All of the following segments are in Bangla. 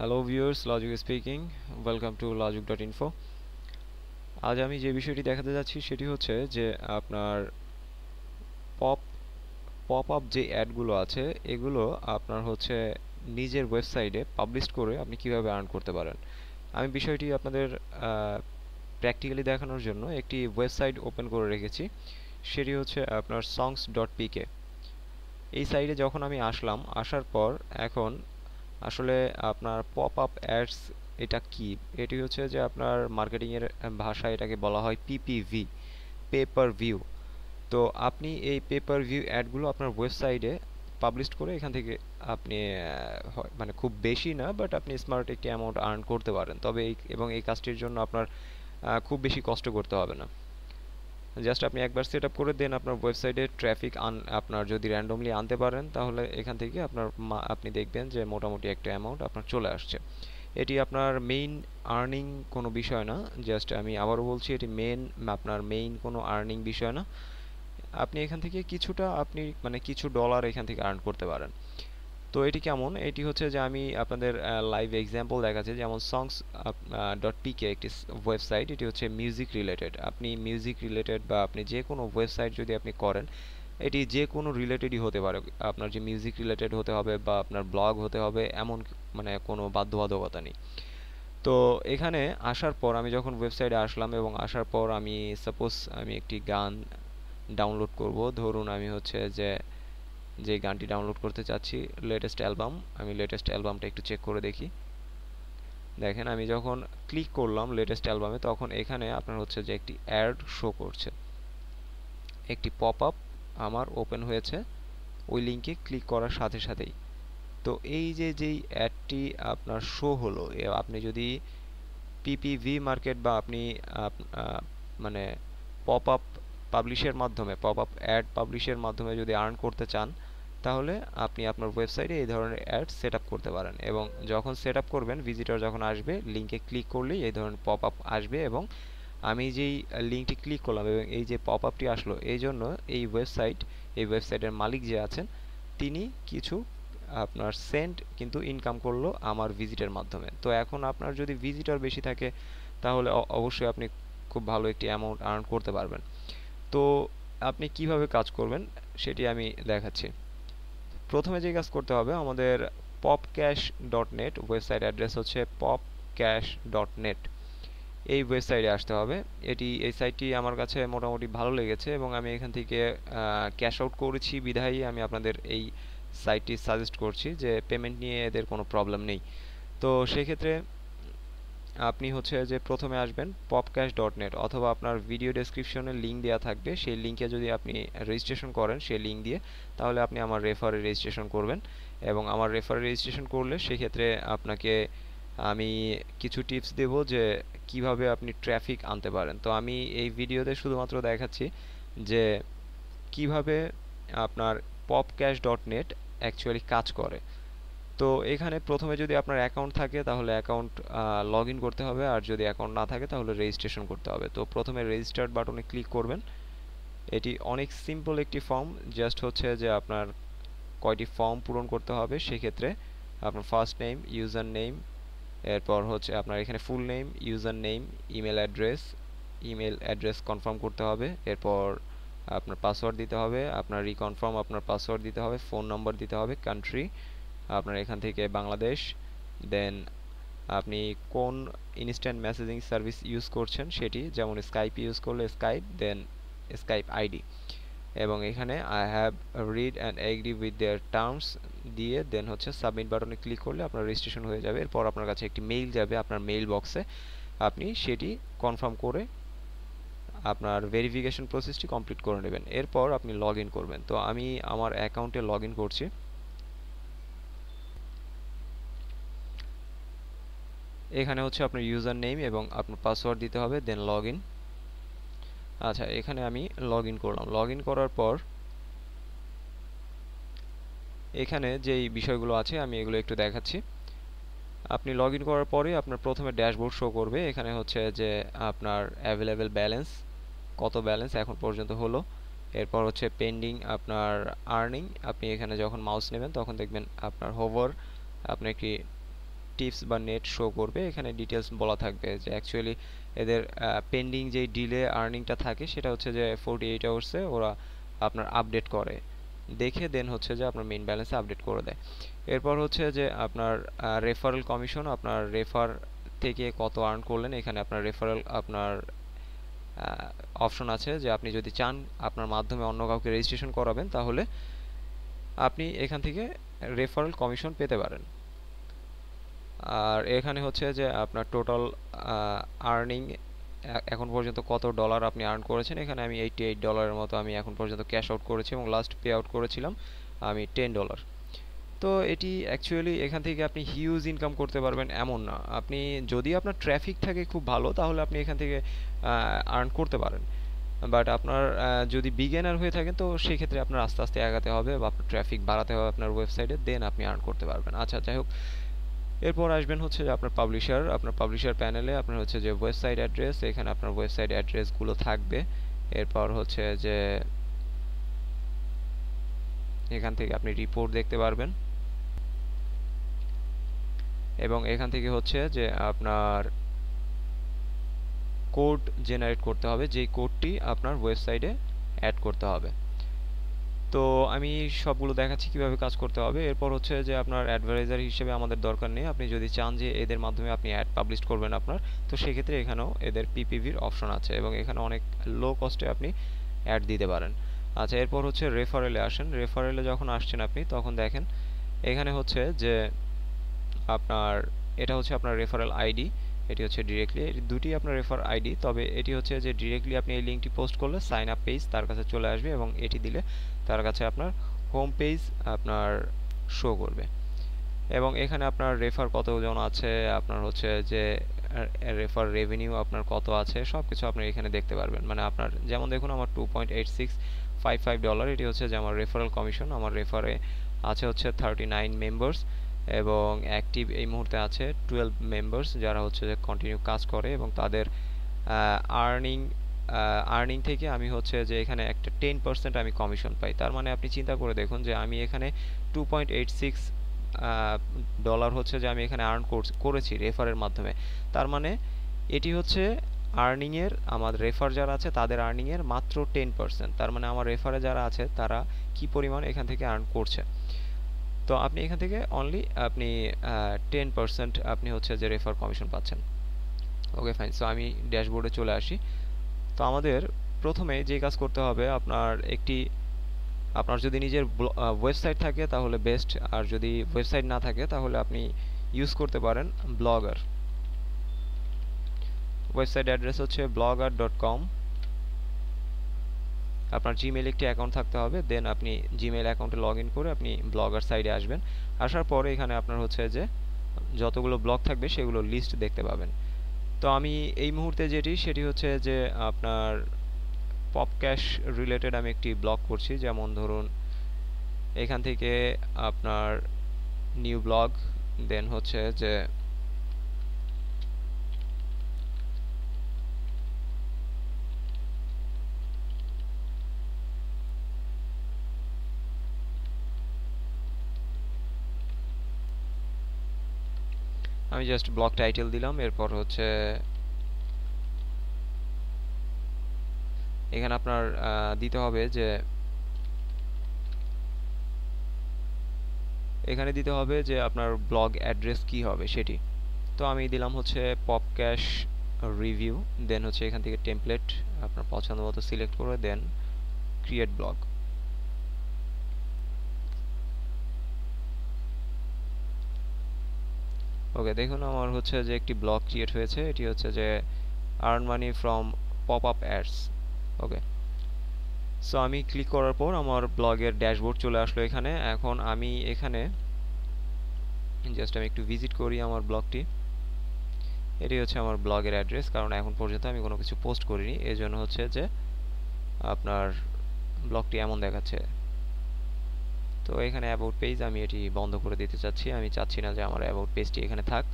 Hello viewers, Lazuk speaking. Welcome to lazuk.info। আজ আমি যে বিষয়টি দেখাতে যাচ্ছি সেটি হচ্ছে যে আপনার পপ আপ যে অ্যাডগুলো আছে এগুলো আপনার হচ্ছে নিজের ওয়েবসাইটে পাবলিশ করে আপনি কিভাবে আর্ন করতে পারেন। আমি বিষয়টি আপনাদের প্র্যাকটিক্যালি দেখানোর জন্য একটি ওয়েবসাইট ওপেন করে রেখেছি, সেটি হচ্ছে আপনার songs.pk। এই সাইটে যখন আমি আসলাম, আসার পর এখন আসলে আপনার পপ আপ অ্যাডস এটা কি, এটি হচ্ছে যে আপনার মার্কেটিংয়ের ভাষায় এটাকে বলা হয় পিপিভি, পে পার ভিউ। তো আপনি এই পে পার ভিউ অ্যাডগুলো আপনার ওয়েবসাইটে পাবলিশ করে এখান থেকে আপনি মানে খুব বেশি না, বাট আপনি স্মার্ট একটি অ্যামাউন্ট আর্ন করতে পারেন। তবে এই কাজটির জন্য আপনার খুব বেশি কষ্ট করতে হবে না। জাস্ট আপনি একবার সেট আপ করে দেন আপনার ওয়েবসাইটে ট্র্যাফিক আপনার যদি র্যান্ডমলি আনতে পারেন, তাহলে এখান থেকে আপনি দেখবেন যে মোটামুটি একটা অ্যামাউন্ট আপনার চলে আসছে। এটি আপনার মেইন আর্নিং কোনো বিষয় না, জাস্ট আমি আবারও বলছি এটি আপনার মেইন কোনো আর্নিং বিষয় না। আপনি এখান থেকে কিছুটা কিছু ডলার এখান থেকে আর্ন করতে পারেন। তো এটি কেমন, এটি হচ্ছে যে আমি আপনাদের লাইভ এক্সাম্পল দেখাচ্ছি। যেমন songs.pk একটি ওয়েবসাইট, এটি হচ্ছে মিউজিক রিলেটেড। আপনি মিউজিক রিলেটেড বা আপনি যে কোনো ওয়েবসাইট যদি আপনি করেন, এটি যে কোনো রিলেটেডই হতে পারে। আপনার যে মিউজিক রিলেটেড হতে হবে বা আপনার ব্লগ হতে হবে, এমন কোনো বাধ্যবাধকতা নেই। তো এখানে আসার পর আমি যখন ওয়েবসাইটে আসলাম এবং আসার পর আমি সাপোজ একটি গান ডাউনলোড করব। ধরুন আমি হচ্ছে যে গানটি ডাউনলোড করতে চাচ্ছি লেটেস্ট অ্যালবাম। আমি লেটেস্ট অ্যালবামটা একটু চেক করে দেখি। দেখেন আমি যখন ক্লিক করলাম লেটেস্ট অ্যালবামে, তখন এখানে আপনার হচ্ছে যে একটি অ্যাড শো করছে, একটি পপ আপ আমার ওপেন হয়েছে ওই লিঙ্কে ক্লিক করার সাথে সাথেই। তো এই যেই অ্যাডটি আপনার শো হলো, আপনি যদি পিপিভি মার্কেট বা আপনি পপ আপ পাবলিশের মাধ্যমে, পপ আপ অ্যাড পাবলিশের মাধ্যমে যদি আর্ন করতে চান, তাহলে আপনি আপনার ওয়েবসাইটে এই ধরনের অ্যাড সেট আপ করতে পারেন। এবং যখন সেট আপ করবেন, ভিজিটর যখন আসবে লিঙ্কে ক্লিক করলেই এই ধরনের পপ আপ আসবে। এবং আমি যেই লিঙ্কটি ক্লিক করলাম এবং এই যে পপ আপটি আসলো, এই জন্য এই ওয়েবসাইটের মালিক যে আছেন তিনি কিছু আপনার সেন্ট কিন্তু ইনকাম করলো আমার ভিজিটের মাধ্যমে। তো এখন আপনার যদি ভিজিটর বেশি থাকে, তাহলে অবশ্যই আপনি খুব ভালো একটি অ্যামাউন্ট আর্ন করতে পারবেন। তো আপনি কিভাবে কাজ করবেন সেটি আমি দেখাচ্ছি। প্রথমে যে কাজ করতে হবে, আমাদের PopCash.net ওয়েবসাইট অ্যাড্রেস হচ্ছে PopCash.net। এই ওয়েবসাইটে আসতে হবে। এই সাইটটি আমার কাছে মোটামুটি ভালো লেগেছে এবং আমি এখান থেকে ক্যাশ আউট করেছি বিধায় আমি আপনাদের এই সাইটটি সাজেস্ট করছি, যে পেমেন্ট নিয়ে এদের কোনো প্রবলেম নেই। তো সেক্ষেত্রে আপনি হচ্ছে যে প্রথমে আসবেন popcash.net, অথবা আপনার ভিডিও ডেসক্রিপশনে লিঙ্ক দেওয়া থাকবে, সেই লিঙ্কে যদি আপনি রেজিস্ট্রেশন করেন সেই লিঙ্ক দিয়ে, তাহলে আপনি আমার রেফারে রেজিস্ট্রেশন করবেন। এবং আমার রেফারে রেজিস্ট্রেশন করলে সেক্ষেত্রে আপনাকে আমি কিছু টিপস দেব যে কিভাবে আপনি ট্র্যাফিক আনতে পারেন। তো আমি এই ভিডিওতে শুধুমাত্র দেখাচ্ছি যে কিভাবে আপনার popcash.net অ্যাকচুয়ালি কাজ করে। তো এখানে প্রথমে যদি আপনার অ্যাকাউন্ট থাকে, তাহলে অ্যাকাউন্ট লগ ইন করতে হবে, আর যদি অ্যাকাউন্ট না থাকে তাহলে রেজিস্ট্রেশন করতে হবে। তো প্রথমে রেজিস্টার্ড বাটনে ক্লিক করবেন। এটি অনেক সিম্পল একটি ফর্ম, জাস্ট হচ্ছে যে আপনার কয়টি ফর্ম পূরণ করতে হবে। সেক্ষেত্রে আপনার ফার্স্ট নেম, ইউজার নেম, এরপর হচ্ছে আপনার এখানে full name, user name, email address confirm করতে হবে, এরপর আপনার পাসওয়ার্ড দিতে হবে, আপনার রিকনফার্ম আপনার পাসওয়ার্ড দিতে হবে, ফোন নম্বর দিতে হবে, কান্ট্রি আপনার এখান থেকে বাংলাদেশ, দেন আপনি কোন ইনস্ট্যান্ট মেসেজিং সার্ভিস ইউজ করছেন সেটি, যেমন স্কাইপ ইউজ করলে স্কাইপ, দেন স্কাইপ আইডি, এবং এখানে I have read and agree with their terms দিয়ে দেন হচ্ছে সাবমিট বাটনে ক্লিক করলে আপনার রেজিস্ট্রেশন হয়ে যাবে। এরপর আপনার কাছে একটি মেইল যাবে আপনার মেইল বক্সে, আপনি সেটি কনফার্ম করে আপনার ভেরিফিকেশন প্রসেসটি কমপ্লিট করে নেবেন। এরপর আপনি লগ ইন করবেন। তো আমি আমার অ্যাকাউন্টে লগ ইন করছি। এখানে হচ্ছে আপনার ইউজার নেম এবং আপনার পাসওয়ার্ড দিতে হবে, দেন লগ ইন। আচ্ছা, এখানে আমি লগ ইন করলাম। লগ ইন করার পর এখানে যেই বিষয়গুলো আছে আমি এগুলো একটু দেখাচ্ছি। আপনি লগ ইন করার পরে আপনার প্রথমে ড্যাশবোর্ড শো করবে। এখানে হচ্ছে যে আপনার অ্যাভেলেবেল ব্যালেন্স, কত ব্যালেন্স এখন পর্যন্ত হলো, এরপর হচ্ছে পেন্ডিং আপনার আর্নিং। আপনি এখানে যখন মাউস নেবেন তখন দেখবেন আপনার হোভার, আপনি একটি टिप्स बा नेट शो करबे एखाने डिटेल्स बोला थाकबे जे एक्चुअली एदेर पेंडिंग जे डिले आर्निंगटा थाके सेटा होच्छे जे 48 आवर्स ए ओरा आपनार अपडेट करे देखे देन होच्छे जे आपनार मेन बैलेंस अपडेट करे देय। एरपर होच्छे जे आपनार रेफारेल कमीशन आपनार रेफार থেকে কত আর্ন করলেন এখানে আপনার রেফারেল আপনার অপশন আছে যে আপনি যদি চান আপনার মাধ্যমে অন্য কাউকে রেজিস্ট্রেশন করাবেন তাহলে আপনি এখান থেকে রেফারেল কমিশন পেতে পারেন। আর এখানে হচ্ছে যে আপনার টোটাল আর্নিং এখন পর্যন্ত কত ডলার আপনি আর্ন করেছেন এখানে আমি 88 ডলারের মতো আমি এখন পর্যন্ত ক্যাশ আউট করেছি এবং লাস্ট পে আউট করেছিলাম আমি 10 ডলার। तो एटी एक्चुअली एखान थेके आपनी हिउज इनकाम करते पारबेन एमन ना, आपनी जोदि आपनार ट्रैफिक थाके खूब भालो ताहले आपनी एखान थेके आर्न करते पारेन, बाट आपनार जोदि बिगिनार हये थाकेन तो सेई क्षेत्रे आपनार आस्ते आस्ते आगाते होबे बा आपनार ट्रैफिक बाड़ाते होबे आपनार वेबसाइटे, देन आपनी आर्न करते पारबेन। अच्छा जाई होक एरपर आसबेन होच्छे आपनार पाब्लिशार, आपनार पाब्लिशार पैनेले आपनार होच्छे जे वेबसाइट एड्रेस एखाने आपनार वेबसाइट एड्रेसगुलो थाकबे। एरपर होच्छे जे एखान थेके आपनी रिपोर्ट देखते पारबेन एबं एखान थेके होच्छे जे आपनार कोड जेनारेट करते होबे जे कोडटी आपनार वेबसाइटे एड करते होबे। तो आमी सबगुलो देखाচ্ছি কিভাবে কাজ করতে হবে। এরপর হচ্ছে যে আপনার অ্যাডভার্টাইজার হিসেবে আমাদের দরকার নেই, আপনি যদি চান যে এদের মাধ্যমে আপনি অ্যাড পাবলিশ করবেন আপনার, তো সেই ক্ষেত্রে এখানেও এদের পিপিভির অপশন আছে এবং এখানে অনেক লো কস্টে আপনি অ্যাড দিতে পারেন। আচ্ছা এরপর হচ্ছে রেফারেলে আসেন, রেফারেলে যখন আসছেন আপনি তখন দেখেন এখানে হচ্ছে যে আপনার এটা হচ্ছে আপনার রেফারেল আইডি, এটি হচ্ছে ডিরেক্টলি দুটি আপনার রেফার আইডি, তবে এটি হচ্ছে যে ডিরেক্টলি আপনি এই লিংকটি পোস্ট করলে সাইন আপ পেজ তার কাছে চলে আসবে এবং এটি দিলে তার কাছে আপনার হোম পেজ আপনার শো করবে এবং এখানে আপনার রেফার কতজন আছে আপনার হচ্ছে যে রেফার রেভিনিউ আপনার কত আছে সব কিছু আপনি এখানে দেখতে পারবেন। মানে আপনার যেমন দেখুন আমার 2.8655 ডলার, এটি হচ্ছে যে আমার রেফারেল কমিশন, আমার রেফারে আছে হচ্ছে 39 মেম্বার্স এবং অ্যাক্টিভ এই মুহূর্তে আছে 12 মেম্বার্স যারা হচ্ছে যে কন্টিনিউ কাজ করে এবং তাদের আর্নিং থেকে আমি হচ্ছে যে এখানে একটা 10% আমি কমিশন পাই। তার মানে আপনি চিন্তা করে দেখুন যে আমি এখানে 2.86 ডলার হচ্ছে যে আমি এখানে আর্ন করেছি রেফারের মাধ্যমে, তার মানে এটি হচ্ছে আর্নিং এর আমাদের রেফার যারা আছে তাদের আর্নিং এর মাত্র 10%। তার মানে আমার রেফারে যারা আছে তারা কি পরিমাণ এখান থেকে আর্ন করছে, তো আপনি এখান থেকে অনলি আপনি 10% আপনি হচ্ছে যে রেফার কমিশন পাচ্ছেন। ওকে ফাইন, সো আমি ড্যাশবোর্ডে চলে আসি। তো আমাদের প্রথমে যে কাজ করতে হবে আপনার একটি আপনার যদি নিজের ওয়েবসাইট থাকে তাহলে বেস্ট, আর যদি ওয়েবসাইট না থাকে তাহলে আপনি ইউজ করতে পারেন ব্লগার। ওয়েবসাইট অ্যাড্রেস হচ্ছে blogger.com, আপনার জিমেইল একটি অ্যাকাউন্ট থাকতে হবে, দেন আপনি জিমেইল অ্যাকাউন্টে লগ ইন করে আপনি ব্লগার সাইডে আসবেন। আসার পরে এখানে আপনার হচ্ছে যে যতগুলো ব্লগ থাকবে সেগুলো লিস্ট দেখতে পাবেন। তো আমি এই মুহূর্তে সেটি হচ্ছে যে আপনার পপক্যাশ রিলেটেড আমি একটি ব্লগ করছি, যেমন ধরুন এখান থেকে আপনার নিউ ব্লগ, দেন হচ্ছে যে আমি জাস্ট ব্লগ টাইটেল দিলাম। এরপর হচ্ছে এখানে আপনার দিতে হবে যে আপনার ব্লগ অ্যাড্রেস কি হবে সেটি, তো আমি দিলাম হচ্ছে পপক্যাশ রিভিউ, দেন হচ্ছে এখান থেকে টেমপ্লেট আপনার পছন্দ মতো সিলেক্ট করে দেন ক্রিয়েট ব্লগ। ওকে দেখুন আমার হচ্ছে যে একটি ব্লগ ক্রিয়েট হয়েছে, এটি হচ্ছে যে earn money from pop up ads. Okay so আমি ক্লিক করার পর আমার ব্লগের ড্যাশবোর্ড চলে আসলো এখানে। এখন আমি এখানে জাস্ট আমি একটু ভিজিট করি আমার ব্লগটি, এটি হচ্ছে আমার ব্লগের অ্যাড্রেস, কারণ এখন পর্যন্ত আমি কোনো কিছু পোস্ট করিনি এই জন্য হচ্ছে যে আপনার ব্লগটি এমন দেখাচ্ছে। তো এখানে অ্যাবাউট পেজ আমি এটি বন্ধ করে দিতে চাচ্ছি, আমি চাচ্ছি না যে আমার অ্যাবাউট পেজটি এখানে থাক।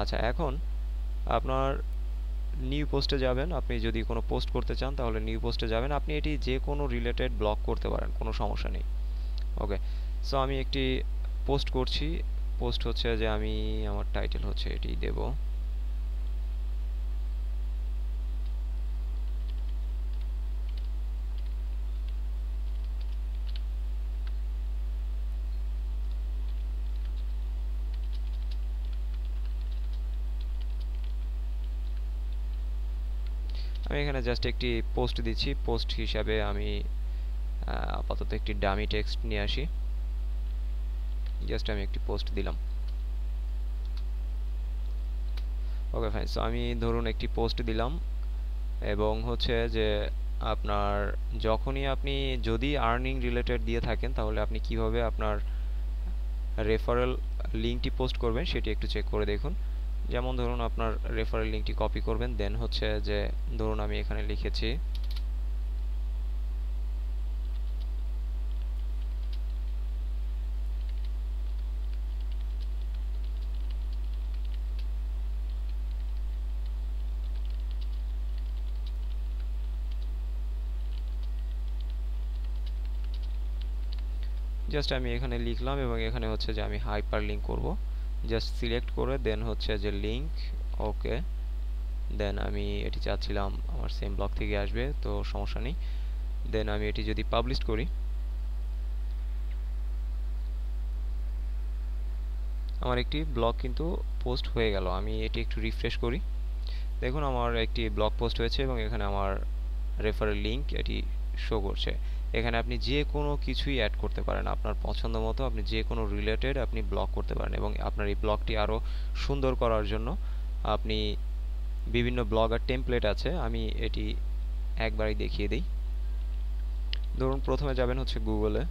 আচ্ছা এখন আপনার নিউ পোস্টে যাবেন, আপনি যদি কোনো পোস্ট করতে চান তাহলে নিউ পোস্টে যাবেন, আপনি এটি যে কোনো রিলেটেড ব্লগ করতে পারেন, কোনো সমস্যা নেই। ওকে সো আমি একটি পোস্ট করছি पोस्ट होच्छे जे आमी आमार टाइटल होच्छे एटी देब আমি এখানে জাস্ট একটি পোস্ট দিচ্ছি পোস্ট হিসাবে আমি আপাতত একটি ডামি টেক্সট নিয়ে আসি জাস্ট আমি একটি পোস্ট দিলাম ওকে ফাইন সো আমি ধরুন একটি পোস্ট দিলাম এবং হচ্ছে যে আপনার যখনই আপনি যদি আর্নিং রিলেটেড দিয়ে থাকেন তাহলে আপনি কিভাবে আপনার রেফারেল লিংকটি পোস্ট করবেন সেটি একটু চেক করে দেখুন যেমন ধরুন আপনার রেফারেল লিংকটি কপি করবেন দেন হচ্ছে যে ধরুন আমি এখানে লিখেছি জাস্ট আমি এখানে লিখলাম এবং এখানে হচ্ছে যে আমি হাইপারলিংক করব জাস্ট সিলেক্ট করে দেন হচ্ছে যে লিংক ওকে দেন আমি এটি চাচ্ছিলাম আমার সেম ব্লগ থেকে আসবে তো সমস্যা নেই দেন আমি এটি যদি পাবলিশ করি আমার একটি ব্লগ কিন্তু পোস্ট হয়ে গেল আমি এটি একটু রিফ্রেশ করি দেখুন আমার একটি ব্লগ পোস্ট হয়েছে এবং এখানে আমার রেফারেল লিংক এটি শো করছে এখানে আপনি যে কোনো কিছুই অ্যাড করতে পারেন আপনার পছন্দমতো আপনি যে কোনো রিলেটেড আপনি ব্লগ করতে পারেন এবং আপনার এই ব্লগটি আরো সুন্দর করার জন্য আপনি বিভিন্ন ব্লগার টেমপ্লেট আছে আমি এটি একবারই দেখিয়ে দেই ধরুন প্রথমে যাবেন হচ্ছে গুগলে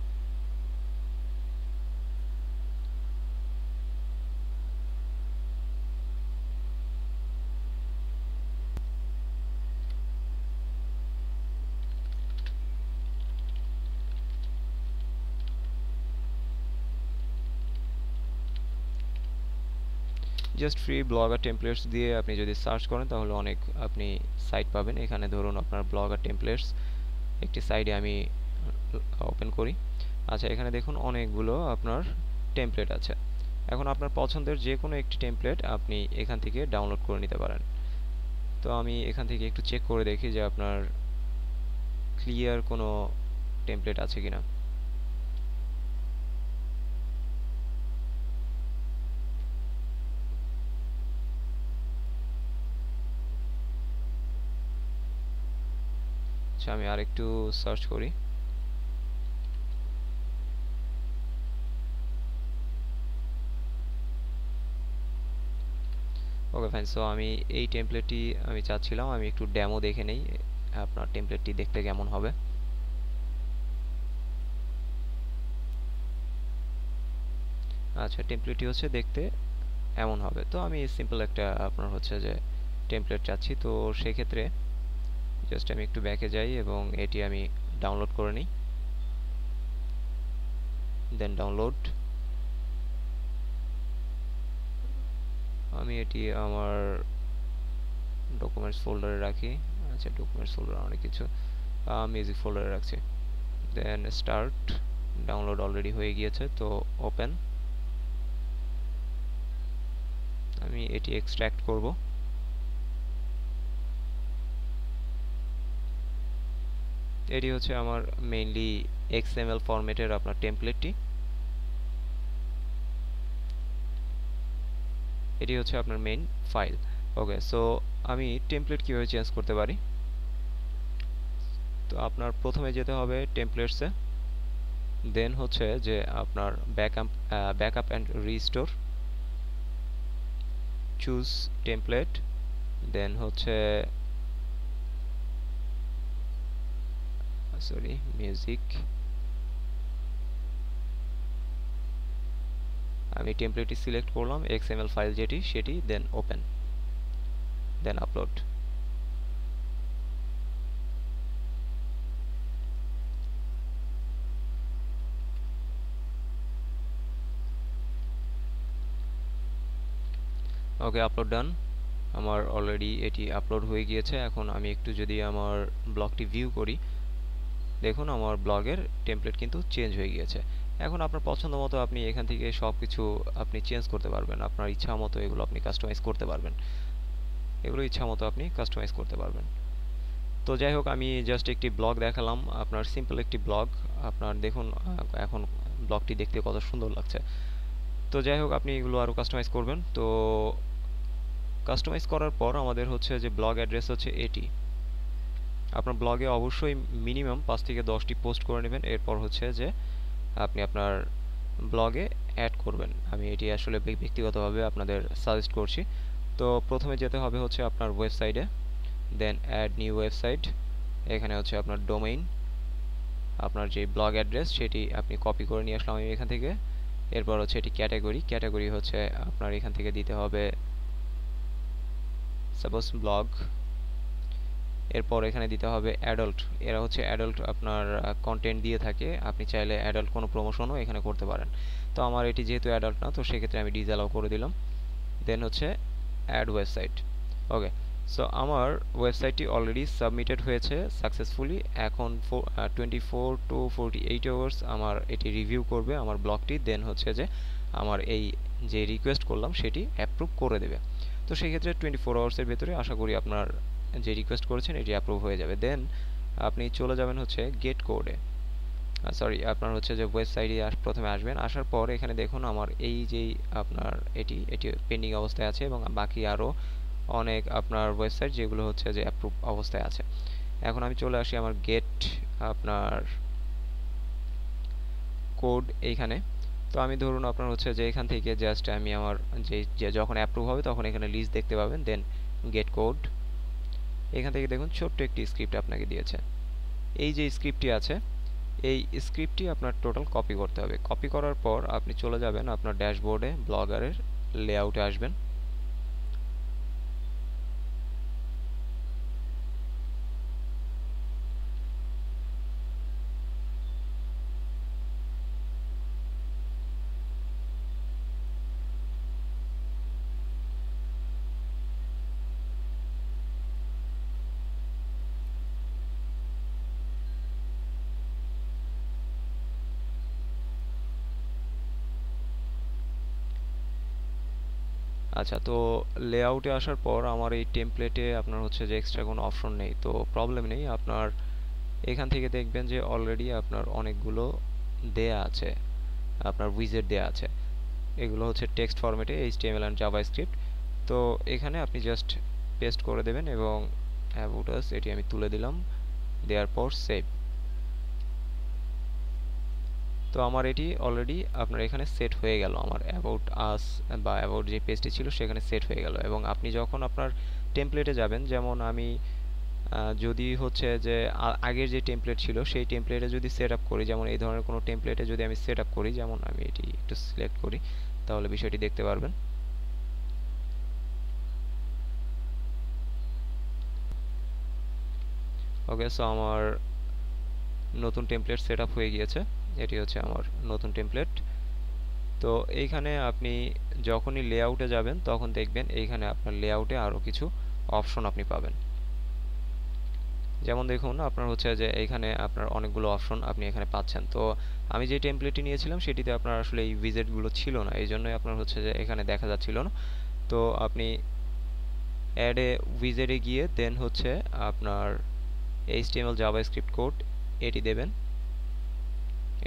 जस्ट फ्री ब्लॉगर टेम्पलेट्स दिए अपनी जो सर्च करें तो अनेक अपनी साइट पाबेन एखाने धरुन आपनार ब्लॉगर टेम्पलेट्स एक साइटे आमी ओपन करी अच्छा एखाने देखुन अनेकगुलो आपनार टेम्पलेट आछे एखन आपनार पछंदेर जे कोनो एकटी टेम्पलेट आपनी एखान थेके डाउनलोड करे निते पारेन तो आमी एखान थेके एकटु चेक करे देखी जे आपनार क्लियर कोनो टेम्पलेट आछे किना আমি আরেকটু সার্চ করি ওকে ফাইন সো আমি এই টেমপ্লেটটি আমি চাচ্ছিলাম আমি একটু ডেমো দেখে নেই আপনার টেমপ্লেটটি দেখতে কেমন হবে আচ্ছা টেমপ্লেটটি হচ্ছে দেখতে এমন হবে তো আমি সিম্পল একটা আপনার হচ্ছে যে টেমপ্লেট চাচ্ছি তো সেই ক্ষেত্রে जस्ट आमी एकटू बैके जाई एबं एटी आमी डाउनलोड करे नी देन डाउनलोड आमी एटी आमार डॉक्यूमेंट्स फोल्डारे राखी अच्छा डॉक्यूमेंट्स फोल्डार अनेक किछु म्यूजिक फोल्डारे राखछी देन स्टार्ट डाउनलोड अलरेडी होये गियेछे तो ओपन आमी एटी एक्सट्रैक्ट करब এটি হচ্ছে আমার মেইনলি XML ফরম্যাটের আপনার টেমপ্লেটটি এটি হচ্ছে আপনার মেইন ফাইল ওকে সো আমি টেমপ্লেট কিভাবে চেঞ্জ করতে পারি তো আপনার প্রথমে যেতে হবে টেমপ্লেটসে দেন হচ্ছে যে আপনার backup and restore choose template then হচ্ছে सॉरी म्यूजिक आमी टेम्पलेट सिलेक्ट करलाम एक्सएमएल फाइल जेटी सेटी then open then upload okay upload done आमार ऑलरेडी एटी अपलोड हो गियेछे एखन आमी एकटू जोदि आमार ब्लगटी भिउ करी देखो ना हमारे ब्लॉगर टेम्पलेट किन्तु चेंज हो गया है এখন আপনার পছন্দ মতো আপনি এখান থেকে সবকিছু আপনি চেঞ্জ করতে পারবেন, আপনার ইচ্ছা মতো এগুলো আপনি কাস্টমাইজ করতে পারবেন, এগুলো ইচ্ছা মতো আপনি কাস্টমাইজ করতে পারবেন। তো যাই হোক, আমি জাস্ট একটি ব্লগ দেখালাম, আপনার সিম্পল একটি ব্লগ, আপনার দেখুন এখন ব্লগটি দেখতে কত সুন্দর লাগছে। তো যাই হোক, আপনি এগুলো আরও কাস্টমাইজ করবেন। তো কাস্টমাইজ করার পর আমাদের হচ্ছে যে ব্লগ অ্যাড্রেস হচ্ছে এটি। আপনার ব্লগে অবশ্যই মিনিমাম 5 থেকে 10টি পোস্ট করে নেবেন, এরপর হচ্ছে যে আপনি আপনার ব্লগে অ্যাড করবেন। আমি এটি আসলে ব্যক্তিগতভাবে আপনাদের সাজেস্ট করছি। তো প্রথমে যেতে হবে হচ্ছে আপনার ওয়েবসাইটে, দেন অ্যাড নিউ ওয়েবসাইট, এখানে হচ্ছে আপনার ডোমেইন, আপনার যে ব্লগ অ্যাড্রেস সেটি আপনি কপি করে নিয়ে আসলাম আমি এখান থেকে। এরপর হচ্ছে এটি ক্যাটাগরি, ক্যাটাগরি হচ্ছে আপনার এখান থেকে দিতে হবে সাপোজ ব্লগ, এরপর এখানে দিতে হবে অ্যাডাল্ট, এরা হচ্ছে অ্যাডাল্ট আপনার কন্টেন্ট দিয়ে থাকে, আপনি চাইলে অ্যাডাল্ট কোনো প্রমোশনও এখানে করতে পারেন। তো আমার এটি যেহেতু অ্যাডাল্ট না, তো সেক্ষেত্রে আমি ডিজালাও করে দিলাম। দেন হচ্ছে অ্যাড ওয়েবসাইট, ওকে। সো আমার ওয়েবসাইটটি অলরেডি সাবমিটেড হয়েছে সাকসেসফুলি। এখন 24 to 48 আওয়ার্স আমার এটি রিভিউ করবে আমার ব্লগটি, দেন হচ্ছে যে আমার এই যে রিকোয়েস্ট করলাম সেটি অ্যাপ্রুভ করে দেবে। তো সেক্ষেত্রে 24 আওয়ার্সের ভেতরে আশা করি আপনার যে রিকোয়েস্ট করেছেন এটি অ্যাপ্রুভ হয়ে যাবে। দেন আপনি চলে যাবেন হচ্ছে গেট কোডে, সরি আপনার হচ্ছে যে ওয়েবসাইটে প্রথমে আসবেন। আসার পর এখানে দেখুন আমার এই যেই আপনার এটি পেন্ডিং অবস্থায় আছে, এবং বাকি আরও অনেক আপনার ওয়েবসাইট যেগুলো হচ্ছে যে অ্যাপ্রুভ অবস্থায় আছে। এখন আমি চলে আসি আমার গেট আপনার কোড এইখানে। তো আমি ধরুন আপনার হচ্ছে যে এখান থেকে জাস্ট আমি আমার যে যখন অ্যাপ্রুভ হবে তখন এখানে লিস্ট দেখতে পাবেন, দেন গেট কোড, এখান থেকে দেখুন ছোট্ট একটি স্ক্রিপ্ট আপনাকে দিয়েছে। এই যে স্ক্রিপ্টটি আছে, এই স্ক্রিপ্টটি আপনার টোটাল কপি করতে হবে। কপি করার পর আপনি চলে যাবেন আপনার ড্যাশবোর্ডে, ব্লগারের লেআউটে আসবেন। আচ্ছা, তো লেআউটে আসার পর আমার এই টেমপ্লেটে আপনার হচ্ছে যে এক্সট্রা কোনো অপশন নেই, তো প্রবলেম নেই। আপনার এখান থেকে দেখবেন যে অলরেডি আপনার অনেকগুলো দেয়া আছে, আপনার উইজেট দেয়া আছে, এগুলো হচ্ছে টেক্সট ফরম্যাটে HTML অ্যান্ড জাভাস্ক্রিপ্ট। তো এখানে আপনি জাস্ট পেস্ট করে দেবেন এবং অ্যাবাউট আস এটি আমি তুলে দিলাম, দেওয়ার পর সেভ। তো আমার এটি অলরেডি আপনার এখানে সেট হয়ে গেল, আমার অ্যাবাউট আস বা অ্যাবাউট যে পেজটি ছিল সেখানে সেট হয়ে গেল। এবং আপনি যখন আপনার টেমপ্লেটে যাবেন, যেমন আমি যদি হচ্ছে যে আগের যে টেমপ্লেট ছিল সেই টেমপ্লেটে যদি সেট আপ করি, যেমন এই ধরনের কোনো টেমপ্লেটে যদি আমি সেট আপ করি, যেমন আমি এটি একটু সিলেক্ট করি, তাহলে বিষয়টি দেখতে পারবেন। ওকে, সো আমার নতুন টেমপ্লেট সেট আপ হয়ে গিয়েছে, এটি হচ্ছে আমার নতুন টেমপ্লেট। তো এইখানে আপনি যখনই লেআউটে যাবেন তখন দেখবেন এইখানে আপনার লেআউটে আরও কিছু অপশন আপনি পাবেন। যেমন দেখুন আপনার হচ্ছে যে এইখানে আপনার অনেকগুলো অপশন আপনি এখানে পাচ্ছেন। তো আমি যে টেমপ্লেটটি নিয়েছিলাম সেটিতে আপনার আসলে এই উইজেটগুলো ছিল না, এই জন্যই আপনার হচ্ছে যে এখানে দেখা যাচ্ছিল না। তো আপনি অ্যাড এ উইজেটে গিয়ে দেন হচ্ছে আপনার HTML জাভাস্ক্রিপ্ট কোড এটি দেবেন,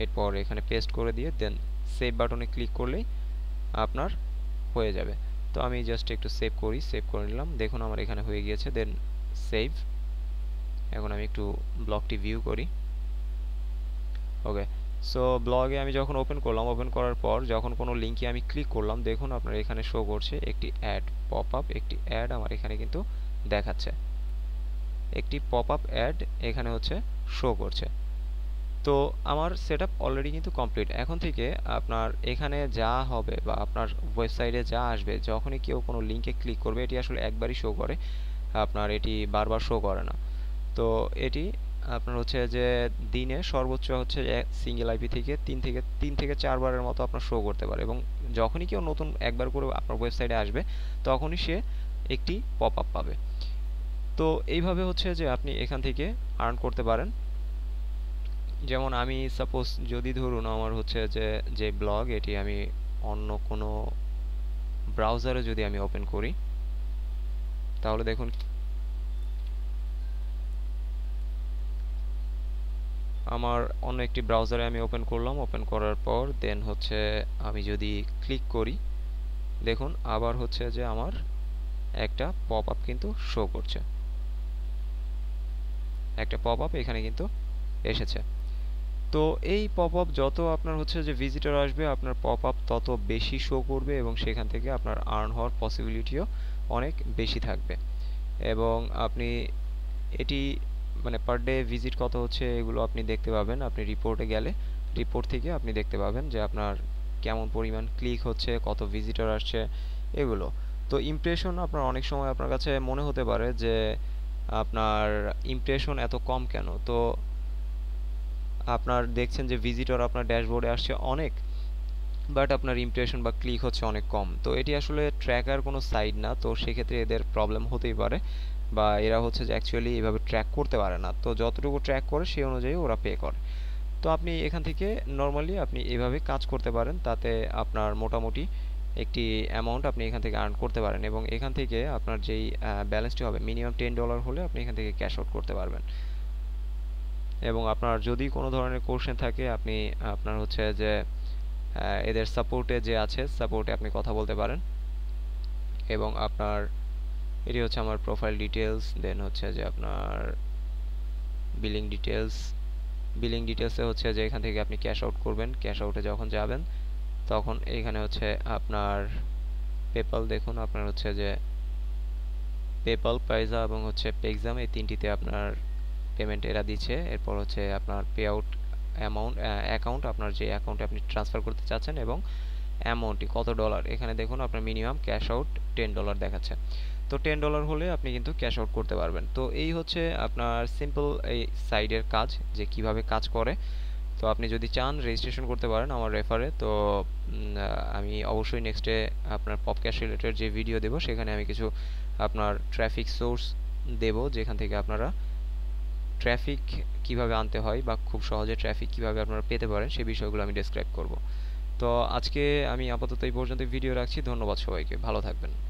এরপর এখানে পেস্ট করে দিয়ে দেন সেভ বাটনে ক্লিক করলেই আপনার হয়ে যাবে। তো আমি জাস্ট একটু সেভ করি, সেভ করে নিলাম, দেখুন আমার এখানে হয়ে গিয়েছে, দেন সেভ। এখন আমি একটু ব্লগটি ভিউ করি। ওকে, সো ব্লগে আমি যখন ওপেন করলাম, ওপেন করার পর যখন কোনো লিঙ্কে আমি ক্লিক করলাম, দেখুন আপনার এখানে শো করছে একটি অ্যাড পপ আপ, একটি অ্যাড আমার এখানে কিন্তু দেখাচ্ছে, একটি পপ আপ অ্যাড এখানে হচ্ছে শো করছে। তো আমার সেট আপ অলরেডি কিন্তু কমপ্লিট। এখন থেকে আপনার এখানে যা হবে বা আপনার ওয়েবসাইটে যা আসবে, যখনই কেউ কোনো লিঙ্কে ক্লিক করবে, এটি আসলে একবারই শো করে, আপনার এটি বারবার শো করে না। তো এটি আপনার হচ্ছে যে দিনে সর্বোচ্চ হচ্ছে সিঙ্গেল IP থেকে 3 থেকে 4 বারের মতো আপনার শো করতে পারে, এবং যখনই কেউ নতুন একবার করে আপনার ওয়েবসাইটে আসবে তখনই সে একটি পপ আপ পাবে। তো এইভাবে হচ্ছে যে আপনি এখান থেকে আর্ন করতে পারেন। যেমন আমি সাপোজ যদি ধরুন আমার হচ্ছে যে যে ব্লগ এটি আমি অন্য কোনো ব্রাউজারে যদি আমি ওপেন করি তাহলে দেখুন আমার অন্য একটি ব্রাউজারে আমি ওপেন করলাম। ওপেন করার পর দেন হচ্ছে আমি যদি ক্লিক করি দেখুন আবার হচ্ছে যে আমার একটা পপ আপ কিন্তু শো করছে, একটা পপ আপ এখানে কিন্তু এসেছে। তো এই পপ আপ যত আপনার হচ্ছে যে ভিজিটর আসবে আপনার পপ আপ তত বেশি শো করবে এবং সেখান থেকে আপনার আর্ন হওয়ার পসিবিলিটিও অনেক বেশি থাকবে। এবং আপনি এটি মানে পার ডে ভিজিট কত হচ্ছে এগুলো আপনি দেখতে পাবেন, আপনি রিপোর্টে গেলে রিপোর্ট থেকে আপনি দেখতে পাবেন যে আপনার কেমন পরিমাণ ক্লিক হচ্ছে, কত ভিজিটর আসছে এগুলো। তো ইমপ্রেশন আপনার অনেক সময় আপনার কাছে মনে হতে পারে যে আপনার ইমপ্রেশন এত কম কেন, তো আপনার দেখছেন যে ভিজিটর আপনার ড্যাশবোর্ডে আসছে অনেক বাট আপনার ইমপ্রেশন বা ক্লিক হচ্ছে অনেক কম। তো এটি আসলে ট্র্যাকার কোনো সাইট না, তো সেক্ষেত্রে এদের প্রবলেম হতেই পারে বা এরা হচ্ছে যে অ্যাকচুয়ালি এভাবে ট্র্যাক করতে পারে না, তো যতটুকু ট্র্যাক করে সেই অনুযায়ী ওরা পে করে। তো আপনি এখান থেকে নর্মালি আপনি এভাবে কাজ করতে পারেন, তাতে আপনার মোটামুটি একটি অ্যামাউন্ট আপনি এখান থেকে আর্ন করতে পারেন এবং এখান থেকে আপনার যেই ব্যালেন্সটি হবে মিনিমাম $10 হলে আপনি এখান থেকে ক্যাশ আউট করতে পারবেন। এবং আপনার যদি কোনো ধরনের কোশ্চেন থাকে আপনি আপনার হচ্ছে যে এদের সাপোর্টে যে আছে সাপোর্টে আপনি কথা বলতে পারেন। এবং আপনার এটি হচ্ছে আমার প্রোফাইল ডিটেলস, দেন হচ্ছে যে আপনার বিলিং ডিটেলস, বিলিং ডিটেলসে হচ্ছে যে এখান থেকে আপনি ক্যাশ আউট করবেন, ক্যাশ আউটে যখন যাবেন তখন এইখানে হচ্ছে আপনার পেপাল, দেখুন আপনার হচ্ছে যে পেপাল, পাইজা এবং হচ্ছে পেক্সাম এই তিনটিতে আপনার পেমেন্ট এরা দিচ্ছে। এরপর হচ্ছে আপনার পে আউট অ্যামাউন্ট অ্যাকাউন্ট, আপনার যে অ্যাকাউন্টে আপনি ট্রান্সফার করতে চাচ্ছেন এবং অ্যামাউন্টটি কত ডলার, এখানে দেখুন আপনার মিনিমাম ক্যাশ আউট $10 দেখাচ্ছে। তো $10 হলে আপনি কিন্তু ক্যাশ আউট করতে পারবেন। তো এই হচ্ছে আপনার সিম্পল এই সাইডের কাজ যে কিভাবে কাজ করে। তো আপনি যদি চান রেজিস্ট্রেশন করতে পারেন আমার রেফারে। তো আমি অবশ্যই নেক্সটে আপনার পপক্যাশ রিলেটেড যে ভিডিও দেব সেখানে আমি কিছু আপনার ট্রাফিক সোর্স দেব, যেখান থেকে আপনারা ট্রাফিক কিভাবে আনতে হয় বা খুব সহজে ট্রাফিক কিভাবে আপনারা পেতে পারেন সেই বিষয়গুলো আমি ডেসক্রাইব করব। তো আজকে আমি আপাতত এই পর্যন্ত ভিডিও রাখছি। ধন্যবাদ সবাইকে, ভালো থাকবেন।